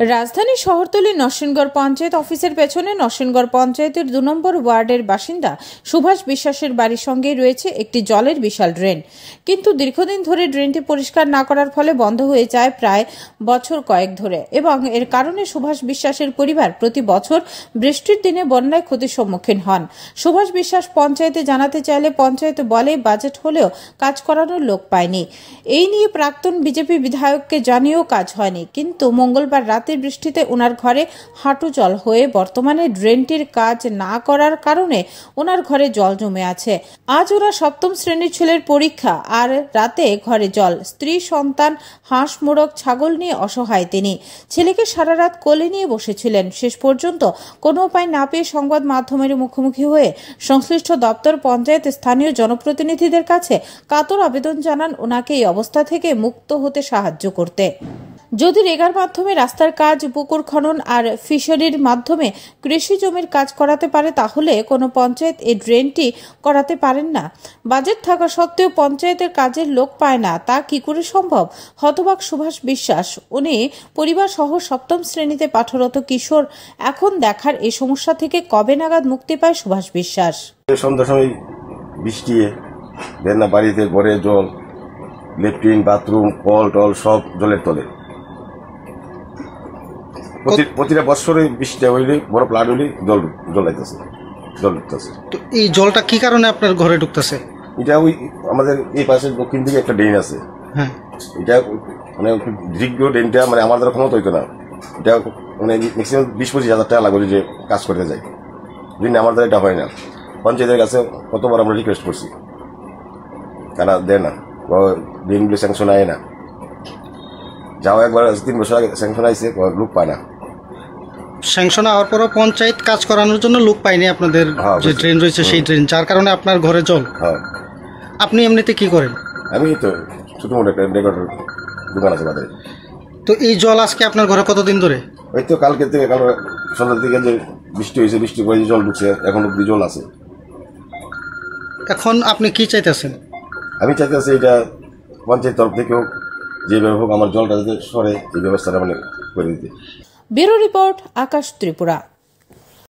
राजधानी शहरतली नरसिंहगढ़ पंचायत अफिसर पेছনে नरसिंहगढ़ पंचायत 2 नम्बर वार्डर बासिंदा सुभाष विश्वासेर बाड़ीर संगे रयेछे एकटी जलेर विशाल ड्रेन, किन्तु दीर्घदिन धरे ड्रेनटी परिष्कार ना करार फले बंध हये जाय प्राय बछर कयेक धरे एबं एर कारणे सुभाष विश्वासेर परिवार प्रति बछर बृष्टिर दिने बन्याय क्षतिर सम्मुखीन हन। सुभाष विश्वास पंचायते जानाते चाइले पंचायत बले बाजेट हलेओ काज करानोर लोक पायनि। एई निये प्राक्तन बीजेपी विधायकके जानिएओ काज हयनि, किन्तु मंगलवार रात বৃষ্টিতে ওনার ঘরে হাঁটু জল হয়ে বর্তমানে ড্রেনটির কাজ না করার কারণে ওনার ঘরে জল জমে আছে। আজ ওরা সপ্তম শ্রেণীর ছেলের পরীক্ষা, আর রাতে ঘরে জল। স্ত্রী, সন্তান, হাঁস, মোরগ, ছাগল নিয়ে অসহায় তিনি। ছেলেকে সারা রাত কোলে নিয়ে বসেছিলেন। শেষ পর্যন্ত কোনো উপায় না পেয়ে সংবাদ মাধ্যমের মুখোমুখি হয়ে সংশ্লিষ্ট দপ্তর, পঞ্চায়েত, স্থানীয় জনপ্রতিনিধিদের কাছে কাতর আবেদন জানান ওনাকে এই অবস্থা থেকে মুক্ত হতে সাহায্য করতে। যদি রেগার মাধ্যমে রাস্তার কাজ, পুকুর খনন আর ফিশারির মাধ্যমে কৃষি জমির কাজ করাতে পারে, তাহলে কোনো পঞ্চায়েত এই ড্রেনটি করাতে পারেন না। বাজেট থাকা সত্ত্বেও পঞ্চায়েতের কাজের লোক পায় না, তা কি করে সম্ভব? হতবাক সুভাষ বিশ্বাস। উনি পরিবার সহ সপ্তম শ্রেণীতে পাঠরত কিশোর। এখন দেখার এই সমস্যা থেকে কবে নাগাদ মুক্তি পায় সুভাষ বিশ্বাস। সন্ধ্যার সময় বৃষ্টি, বাড়িতে ঘরে জল, লেট্রিন, বাথরুম, কল টল সব জলের তলে। প্রতিটা বছরে বৃষ্টি হইলে, বড় প্লাট হইলে জল জ্বলাইতেছে, জল ঢুকতেছে। তো এই জলটা কি কারণে আপনার ঘরে ঢুকতেছে? এটা ওই আমাদের এই পাশে দক্ষিণ দিকে একটা ড্রেন আছে, হ্যাঁ, এটা মানে দীর্ঘ ড্রেনটা মানে আমাদের ক্ষমতা হইতো না। এটা মানে ম্যাক্সিমাম 20-25 হাজার টাকা লাগবে যে কাজ করতে যায়, দিন আমার দ্বারা এটা হয় না। পঞ্চায়েতের কাছে কতবার আমরা রিকোয়েস্ট করছি, তারা দেয় না, ড্রেনগুলো স্যাংশন হয় না। যাওয়া একবার 3 বছর আগে স্যাংশন আইসে, লোক পায় না। স্যাংশন হওয়ার পরও পঞ্চায়েত কাজ করানোর জন্য লোক পায়নি আপনাদের যে ড্রেন রয়েছে সেই ড্রেন, যার কারণে আপনার ঘরে জল। আপনি এমনিতে কি করেন? আমি তো ছোটো মোটো একটা দোকান আছে বাজারে। তো এই জল আজকে আপনার ঘরে কতদিন ধরে? ওই তো কালকে থেকে, কাল সন্ধ্যার দিকে যে বৃষ্টি হয়েছে, বৃষ্টি পরে জল ঢুকছে, এখন অব্দি জল আছে। এখন আপনি কি চাইতেছেন? আমি চাইতেছি এটা পঞ্চায়েত তরফ থেকেও যেভাবে হোক আমার জলটা যাতে সরে এই ব্যবস্থাটা মানে করে দিতে। Bureau report, Akash Tripura.